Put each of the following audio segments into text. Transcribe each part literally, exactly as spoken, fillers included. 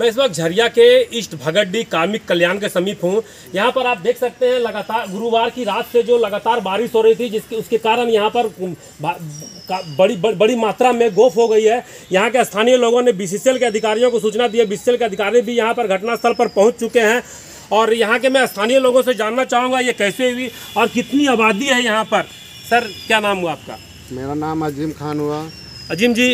मैं इस वक्त झरिया के ईस्ट भगत डी कामिक कल्याण के समीप हूँ। यहाँ पर आप देख सकते हैं लगातार गुरुवार की रात से जो लगातार बारिश हो रही थी, जिसके उसके कारण यहाँ पर बड़ी बड़ी मात्रा में गोफ हो गई है। यहाँ के स्थानीय लोगों ने बीसीसीएल के अधिकारियों को सूचना दी है। बीसीसीएल के अधिकारी भी यहाँ पर घटनास्थल पर पहुँच चुके हैं और यहाँ के मैं स्थानीय लोगों से जानना चाहूँगा ये कैसे हुई और कितनी आबादी है यहाँ पर। सर क्या नाम हुआ आपका? मेरा नाम अजीम खान हुआ। अजीम जी,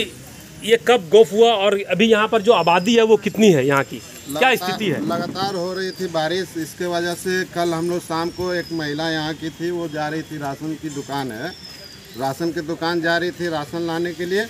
ये कब गोफ हुआ और अभी यहाँ पर जो आबादी है वो कितनी है, यहाँ की क्या स्थिति है? लगातार हो रही थी बारिश, इसके वजह से कल हम लोग शाम को एक महिला यहाँ की थी, वो जा रही थी, राशन की दुकान है, राशन की दुकान जा रही थी राशन लाने के लिए,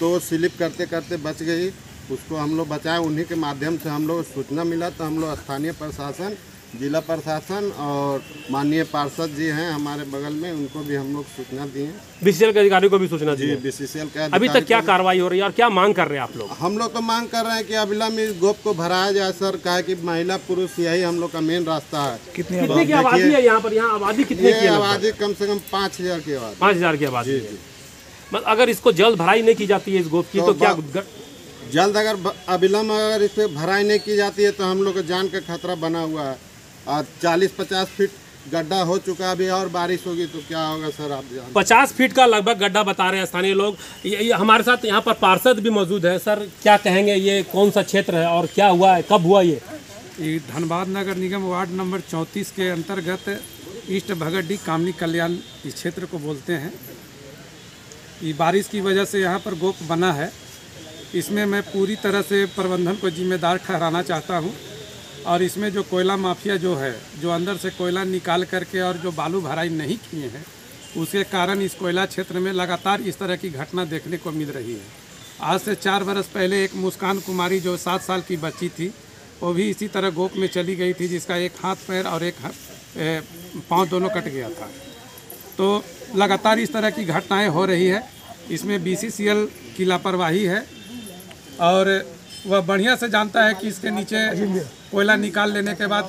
तो स्लिप करते करते बच गई। उसको हम लोग बचाए, उन्हीं के माध्यम से हम लोग सूचना मिला, तो हम लोग स्थानीय प्रशासन, जिला प्रशासन और माननीय पार्षद जी हैं हमारे बगल में, उनको भी हम लोग सूचना दिए। बीसीसीएल के अधिकारी को भी सूचना दी। बीसीसीएल का अभी तक क्या कार्रवाई हो रही है और क्या मांग कर रहे हैं आप लोग? हम लोग तो मांग कर रहे हैं कि अविलंब गोप को भराया जाए सर, कहा कि महिला पुरुष यही हम लोग का मेन रास्ता है। कितनी की आबादी है यहाँ पर? यहाँ आबादी कितनी है? आबादी कम से कम पाँच हजार की आबादी पाँच हजार की आबादी है। मतलब अगर इसको जल्द भराई नहीं की जाती है इस गोप की, तो क्या जल्द अगर अविलंब अगर इसे भराई नहीं की जाती है तो हम लोग को जान का खतरा बना हुआ है। और चालीस पचास फीट गड्ढा हो चुका है, अभी और बारिश होगी तो क्या होगा सर आप जानते हैं। पचास फीट का लगभग गड्ढा बता रहे हैं स्थानीय लोग। ये, ये हमारे साथ यहाँ पर पार्षद भी मौजूद है। सर क्या कहेंगे, ये कौन सा क्षेत्र है और क्या हुआ है, कब हुआ ये? ये धनबाद नगर निगम वार्ड नंबर चौंतीस के अंतर्गत ईस्ट भगत डी कामिक कल्याण इस क्षेत्र को बोलते हैं। ये बारिश की वजह से यहाँ पर गोप बना है। इसमें मैं पूरी तरह से प्रबंधन को जिम्मेदार ठहराना चाहता हूँ और इसमें जो कोयला माफिया जो है, जो अंदर से कोयला निकाल करके और जो बालू भराई नहीं किए हैं, उसके कारण इस कोयला क्षेत्र में लगातार इस तरह की घटना देखने को मिल रही है। आज से चार बरस पहले एक मुस्कान कुमारी जो सात साल की बच्ची थी, वो भी इसी तरह गोप में चली गई थी, जिसका एक हाथ पैर और एक पाँव दोनों कट गया था। तो लगातार इस तरह की घटनाएँ हो रही है। इसमें बीसीसीएल की लापरवाही है और वह बढ़िया से जानता है कि इसके नीचे कोयला निकाल लेने के बाद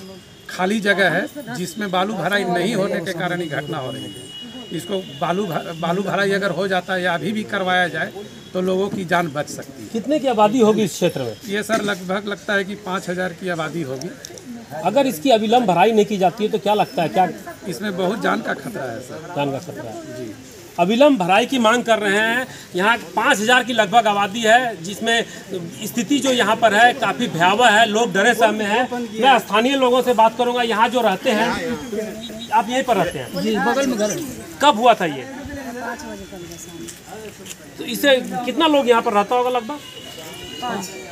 खाली जगह है जिसमें बालू भराई नहीं होने के कारण ही घटना हो रही है। इसको बालू भर, बालू भराई अगर हो जाता है या अभी भी करवाया जाए तो लोगों की जान बच सकती है। कितने की आबादी होगी इस क्षेत्र में? ये सर लगभग लगता है कि पाँच हज़ार की आबादी होगी। अगर इसकी अविलंब भराई नहीं की जाती है तो क्या लगता है, क्या इसमें बहुत जान का खतरा है सर? जान का खतरा है जी। अविलंब भराई की मांग कर रहे हैं। यहाँ पाँच हज़ार की लगभग आबादी है, जिसमें स्थिति जो यहाँ पर है काफ़ी भयावह है, लोग डरे सहमे हैं। मैं स्थानीय लोगों से बात करूँगा यहाँ जो रहते हैं। आप यहीं पर रहते हैं जी, बगल में घर? कब हुआ था ये? तो इससे कितना लोग यहाँ पर रहता होगा? लगभग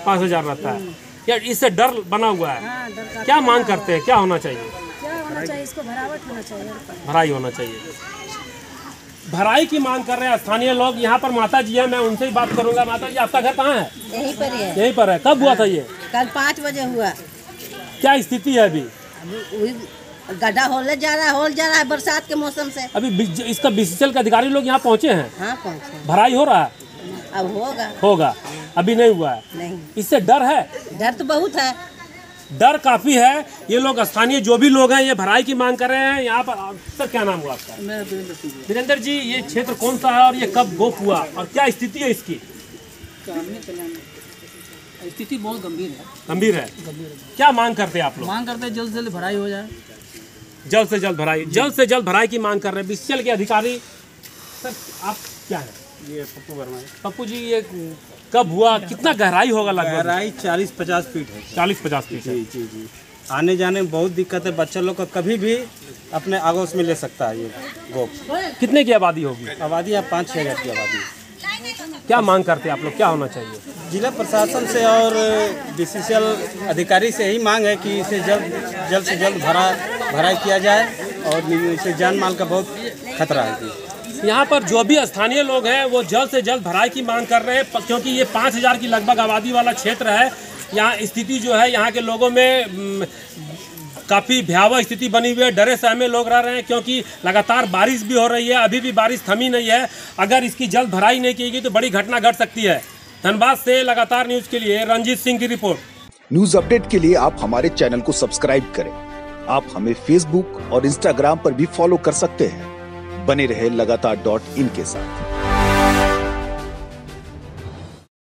पाँच हज़ार रहता है। यार इससे डर बना हुआ है। क्या मांग करते हैं, क्या होना चाहिए? भराई होना चाहिए। भराई की मांग कर रहे हैं स्थानीय लोग। यहाँ पर माता जी है, मैं उनसे ही बात करूंगा। माता जी, आपका घर कहाँ है? यहीं पर है। यहीं पर है। कब हुआ था ये? कल पाँच बजे हुआ। क्या स्थिति है अभी? गड्ढा होल जा रहा है, होल जा रहा है बरसात के मौसम से। अभी इसका बीसीसीएल के अधिकारी लोग यहाँ पहुँचे हैं? हाँ पहुँचे हैं। भराई हो रहा है? अब होगा होगा, अभी नहीं हुआ है। नहीं, इससे डर है। डर तो बहुत है, डर काफ़ी है। ये लोग स्थानीय जो भी लोग हैं ये भराई की मांग कर रहे हैं यहाँ पर। सर क्या नाम हुआ आपका? मैं वीरेंद्र सिंह। वीरेंद्र जी, ये क्षेत्र कौन सा है और ये कब गोप हुआ और क्या स्थिति है इसकी? स्थिति बहुत गंभीर है। गंभीर है, गंभीर है। क्या मांग करते हैं आप लोग? मांग करते हैं जल्द से जल्द भराई हो जाए। जल्द से जल्द भराई, जल्द से जल्द भराई की मांग कर रहे हैं बीसीसीएल के अधिकारी। सर आप क्या है? ये पप्पू वर्मा। पप्पू जी, ये कब हुआ, कितना गहराई होगा? लगभग गहराई चालीस पचास फीट है। चालीस पचास फीट जी जी जी। आने जाने में बहुत दिक्कत है, बच्चा लोग का कभी भी अपने आगोश में ले सकता है ये गोप। कितने की आबादी होगी? आबादी आप पाँच छः हजार की आबादी। क्या मांग करते हैं आप लोग, क्या होना चाहिए? जिला प्रशासन से और बीसीसीएल अधिकारी से यही मांग है कि इसे जल्द जल्द से जल्द भरा भराई किया जाए और इसे जान माल का बहुत खतरा है। यहाँ पर जो भी स्थानीय लोग हैं वो जल्द से जल्द भराई की मांग कर रहे हैं, क्योंकि ये पाँच हज़ार की लगभग आबादी वाला क्षेत्र है। यहाँ स्थिति जो है यहाँ के लोगों में काफ़ी भयावह स्थिति बनी हुई है, डरे सहमे लोग रह रहे हैं, क्योंकि लगातार बारिश भी हो रही है, अभी भी बारिश थमी नहीं है। अगर इसकी जल्द भराई नहीं की गई तो बड़ी घटना घट सकती है। धनबाद से लगातार न्यूज़ के लिए रणजीत सिंह की रिपोर्ट। न्यूज़ अपडेट के लिए आप हमारे चैनल को सब्सक्राइब करें। आप हमें फेसबुक और इंस्टाग्राम पर भी फॉलो कर सकते हैं। बने रहे लगातार डॉट इन के साथ।